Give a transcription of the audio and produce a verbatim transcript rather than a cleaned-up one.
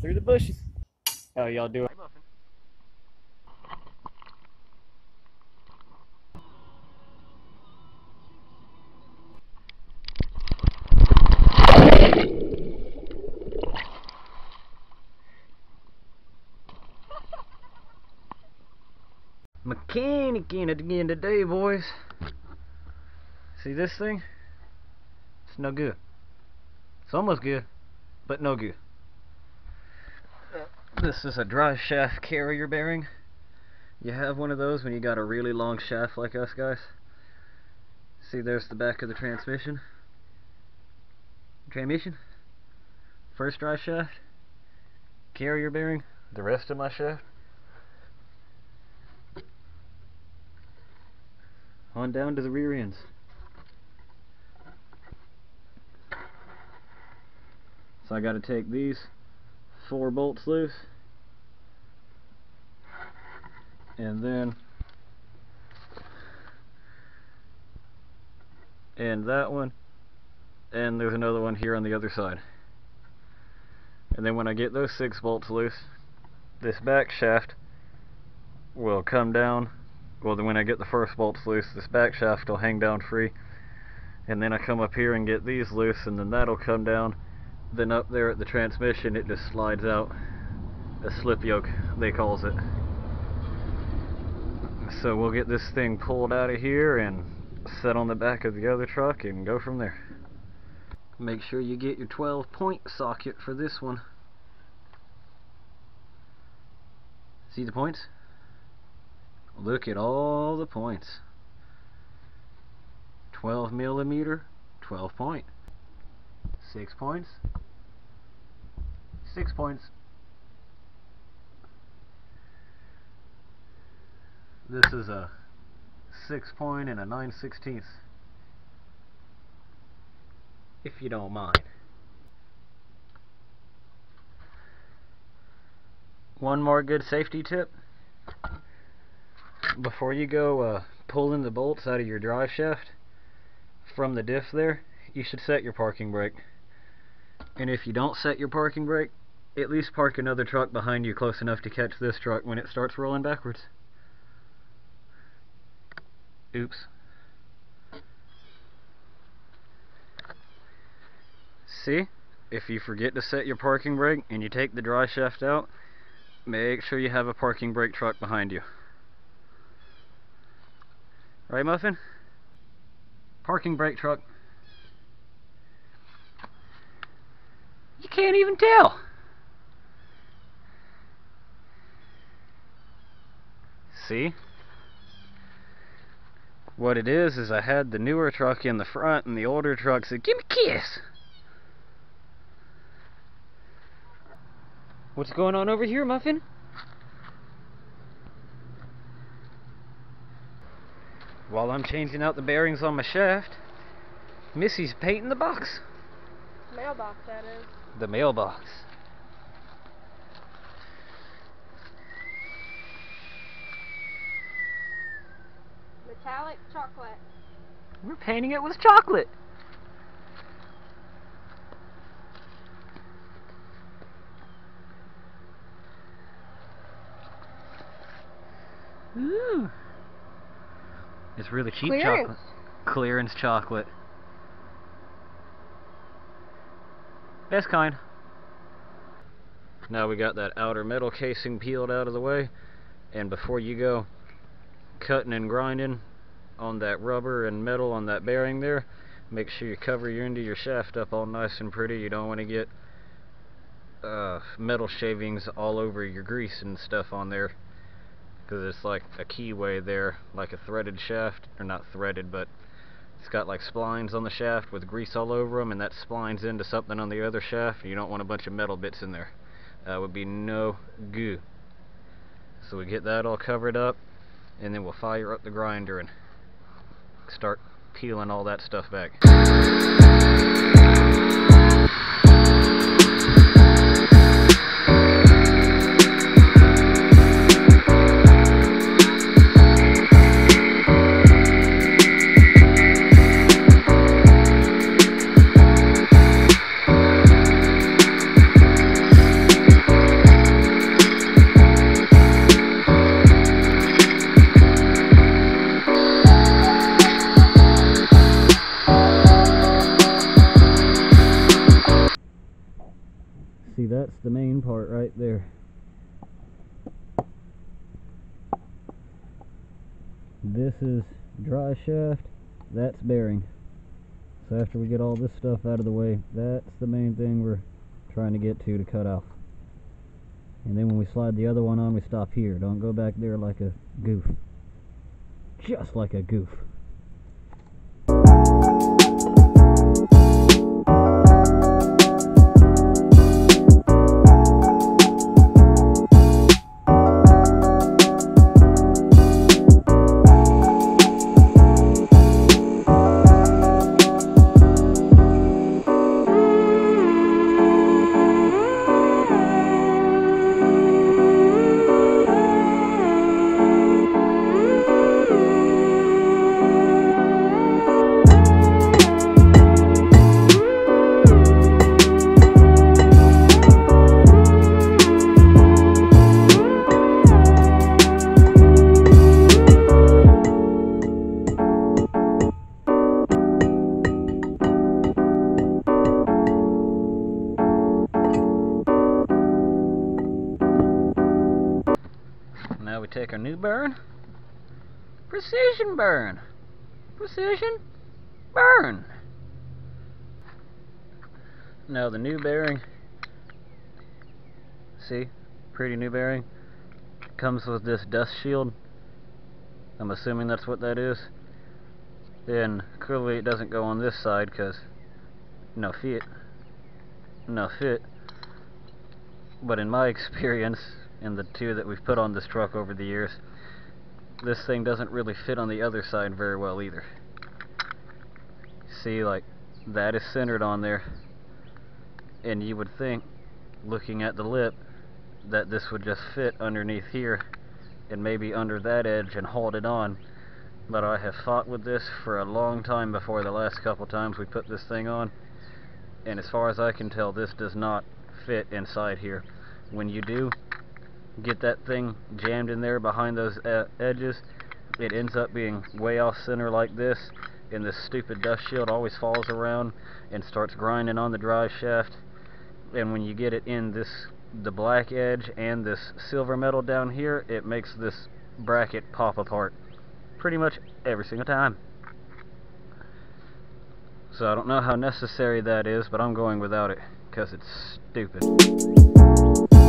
Through the bushes. How y'all doing? Mechanicing it again today, boys. See this thing? It's no good. It's almost good, but no good. This is a dry shaft carrier bearing. You have one of those when you got a really long shaft like us guys. See, there's the back of the transmission. Transmission. First dry shaft. Carrier bearing. The rest of my shaft. On down to the rear ends. So I got to take these four bolts loose and then and that one, and there's another one here on the other side, and then when I get those six bolts loose, this back shaft will come down. Well, then when I get the first bolts loose, this back shaft will hang down free, and then I come up here and get these loose, and then that'll come down. Then up there at the transmission, it just slides out, a slip yoke they calls it. So we'll get this thing pulled out of here and set on the back of the other truck and go from there. Make sure you get your twelve point socket for this one. See the points? Look at all the points. twelve millimeter, twelve point. Six points. Six points. This is a six point and a nine sixteenths. If you don't mind. One more good safety tip. Before you go uh, pulling the bolts out of your drive shaft from the diff there, you should set your parking brake. And if you don't set your parking brake, at least park another truck behind you close enough to catch this truck when it starts rolling backwards. Oops. See? If you forget to set your parking brake and you take the dry shaft out, make sure you have a parking brake truck behind you. Right, Muffin? Parking brake truck. You can't even tell. See? What it is, is I had the newer truck in the front and the older truck said, "Give me a kiss." What's going on over here, Muffin? While I'm changing out the bearings on my shaft, Missy's painting the box. Mailbox, that is. The mailbox. Metallic chocolate. We're painting it with chocolate. Ooh. It's really cheap Clearance. chocolate. Clearance chocolate. Best kind. Now we got that outer metal casing peeled out of the way, and before you go cutting and grinding on that rubber and metal on that bearing there, make sure you cover your end of your shaft up all nice and pretty. You don't want to get uh, metal shavings all over your grease and stuff on there, because it's like a keyway there, like a threaded shaft, or not threaded, but it's got like splines on the shaft with grease all over them, and that splines into something on the other shaft. You don't want a bunch of metal bits in there. That would be no goo. So we get that all covered up, and then we'll fire up the grinder and start peeling all that stuff back. the main part right there. This is dry shaft, that's bearing. So after we get all this stuff out of the way, that's the main thing we're trying to get to to cut off. And then when we slide the other one on, we stop here. Don't go back there like a goof. Just like a goof. Now we take our new bearing, precision bearing, precision bearing. Now the new bearing, see, pretty new bearing, comes with this dust shield. I'm assuming that's what that is. Then clearly it doesn't go on this side because no fit, no fit. But in my experience, and the two that we've put on this truck over the years, this thing doesn't really fit on the other side very well either. See, like, that is centered on there, and you would think, looking at the lip, that this would just fit underneath here and maybe under that edge and hold it on. But I have fought with this for a long time before the last couple times we put this thing on, and as far as I can tell, this does not fit inside here. When you do get that thing jammed in there behind those uh, edges, it ends up being way off center like this, and this stupid dust shield always falls around and starts grinding on the drive shaft. And when you get it in this, the black edge and this silver metal down here, it makes this bracket pop apart pretty much every single time. So I don't know how necessary that is, but I'm going without it because it's stupid.